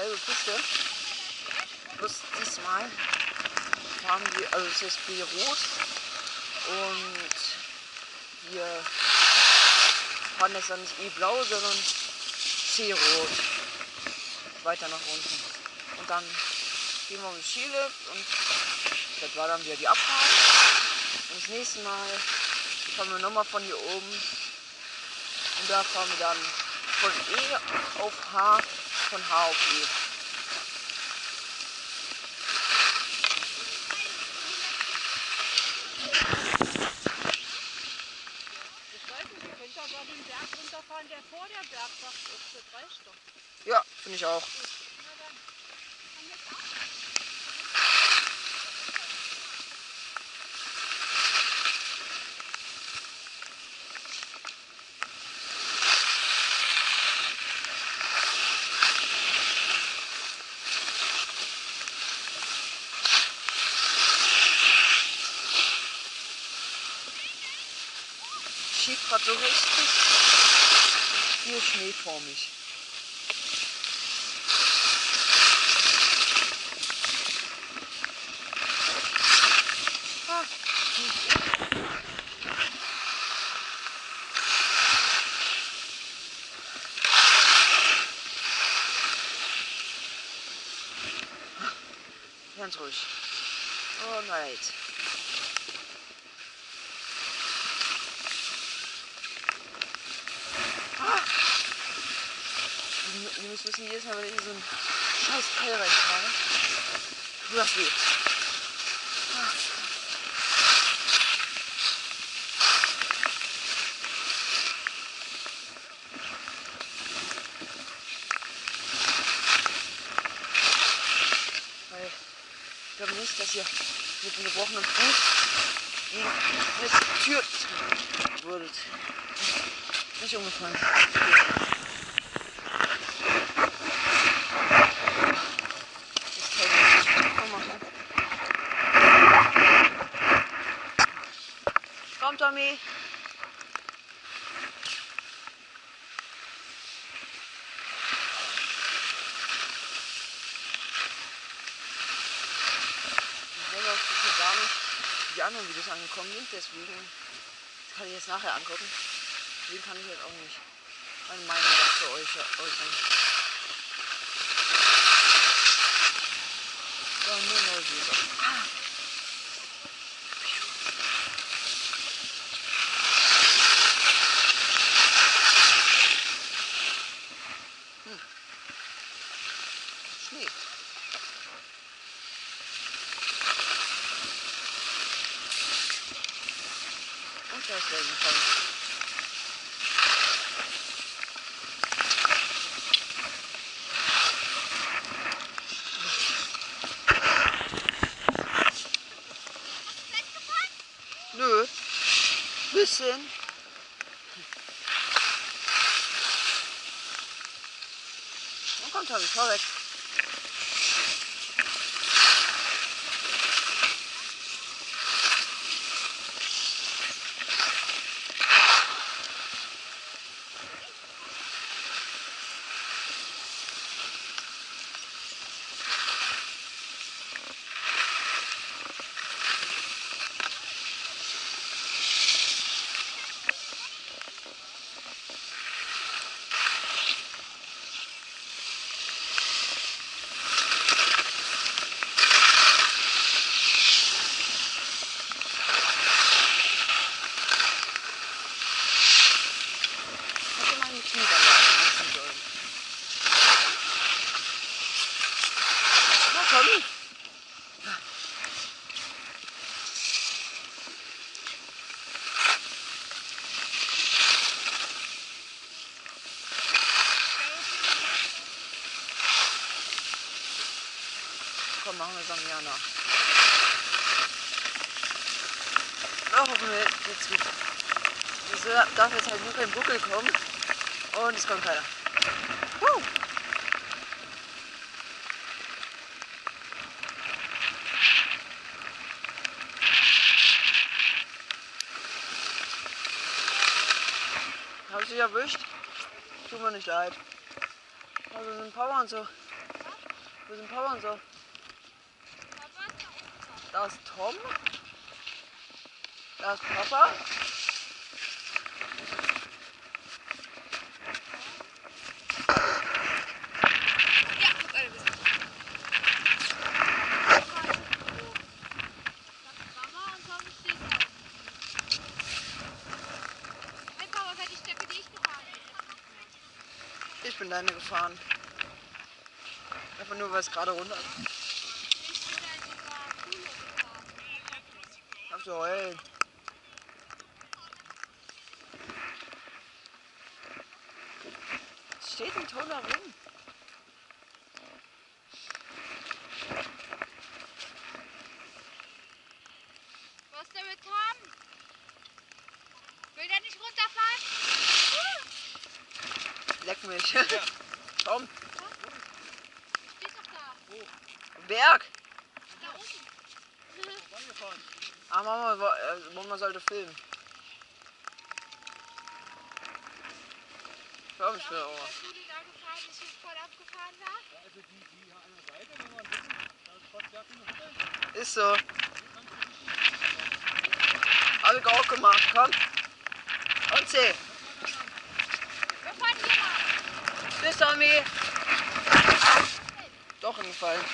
selbe Kiste. Bloß diesmal haben wir, also es ist Beirut und wir fahren jetzt dann nicht E-Blau, sondern C-Rot. Weiter nach unten. Und dann gehen wir mit Skilift und das war dann wieder die Abfahrt. Und das nächste Mal fahren wir nochmal von hier oben und da fahren wir dann von E auf H, von H auf E. Ich weiß nicht, wir können da aber den Berg runterfahren, der vor der Bergwacht ist, für 3 Stunden. Ja, finde ich auch. Hat so richtig viel Schnee vor mich. Ah. Ganz ruhig. Oh nein. Ihr müsst wissen, jedes Mal, wenn ich so einen scheiß Teil reinfahre, tut das weh. Weil ich glaube nicht, dass ihr mit einem gebrochenen Fuß gegen eine Tür würdet. Nicht umgefallen. Tommy. Ich weiß auch gar nicht, die anderen Videos angekommen sind, deswegen kann ich jetzt nachher angucken. Deswegen kann ich jetzt auch nicht meine Meinung dazu äußern. So, nur neue Videos. Nö, bisschen. Dann kommt er wieder weg. Machen wir sagen ja nach. Oh, hoffen wir jetzt gut. Das darf jetzt halt nur kein Buckel kommen. Und es kommt keiner. Hab ich dich erwischt? Tut mir nicht leid. Also sind Power und so. Wo sind Papa und so? Da ist Tom. Da ist Papa. Ich bin deine gefahren. Einfach nur, weil es gerade runter ist. Auf zu heulen. Es steht ein Ton da rum. Was ist denn mit Tom? Will der nicht runterfahren? Leck mich. Ja. Komm. Ja? Ich steh's doch da. Wo? Am Berg. Da oben. Ah, Mama sollte filmen. Komm, ich will auch. Als du die da gefahren bist, ich voll abgefahren war? Ja, also die hier an der Seite, wenn man wissen, da ist Sportjacken und so. Ist so. Hab ich auch gemacht. Komm. Und zäh. Tschüss, Tommy. Doch hingefallen.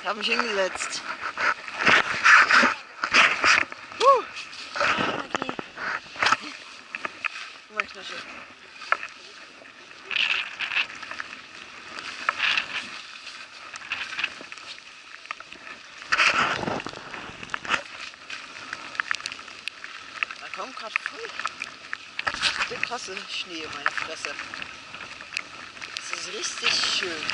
Ich habe mich hingesetzt. Okay. Guck mal, Knöchel. Da kommt gerade der krasse Schnee, meine Fresse. Das ist richtig schön.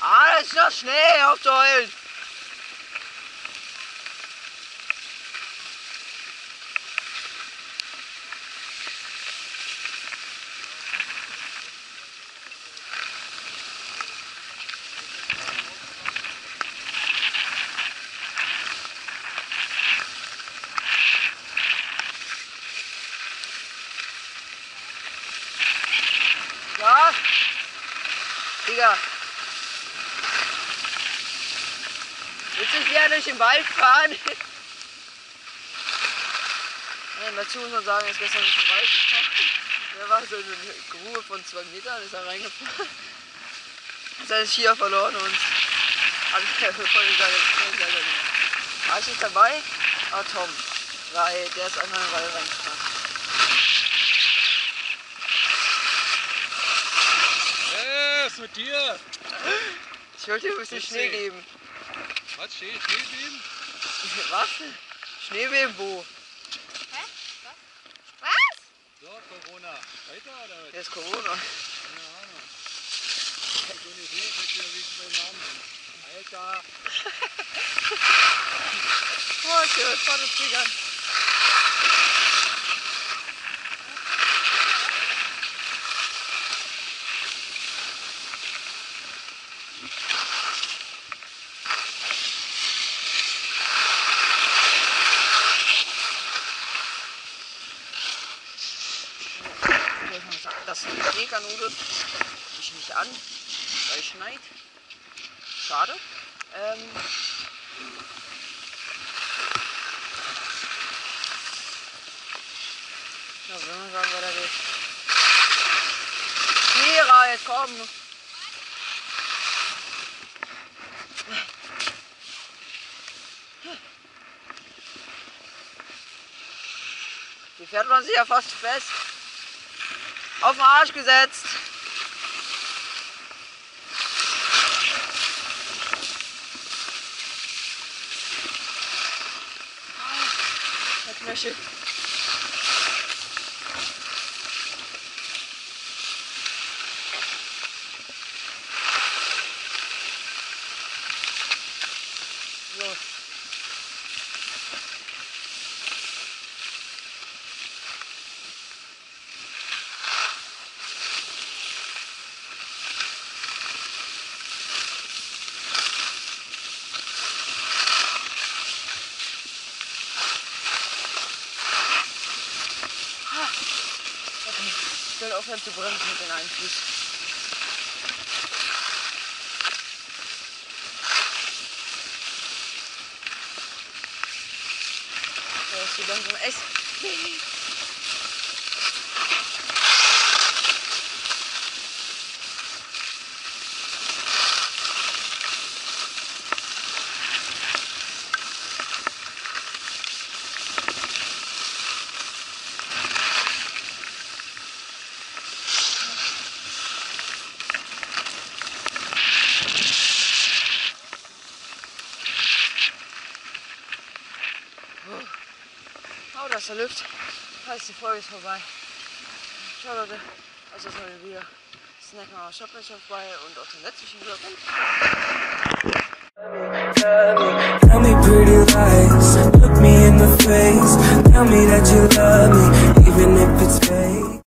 Ah, da ist noch Schnee, auf zu heulen. Digga, willst du ja durch den Wald fahren? Nein, dazu muss man sagen, er ist gestern durch den Wald gefahren. Der war so in eine Grube von 2 Metern, ist er reingefahren. Ist alles hier verloren und alles voll gesagt. War ich nicht dabei? Ah, Tom, weil der ist einfach in den Wald reingefahren. Mit dir. Ich wollte dir ein bisschen Schnee geben. Was? Schneebeben? Was? Schneebeben wo? Hä? Was? Was? So, Corona. Weiter oder was? Jetzt Corona. Keine Ahnung. Ich hab so eine Idee, ich hab wieder wegen meinem Namen. Alter. Oh, ich hab vorne Fliegern. Das sind Schneekanone, die ich nicht an, weil es schneit. Schade. Ja, wenn man sagen, weiter geht's. Schneereis, jetzt komm! Hier fährt man sich ja fast fest. Auf den Arsch gesetzt. Oh, der Knöchel. So. Ich will aufhören zu bremsen mit den einen Fuß. Gedanken. Echt. Oh, da ist der Lift. Heißt, die Folge ist vorbei. Ciao Leute, also das neue Video. Snacken an der Shop-Menschen vorbei und auch den letzten Video. Tell me pretty lies.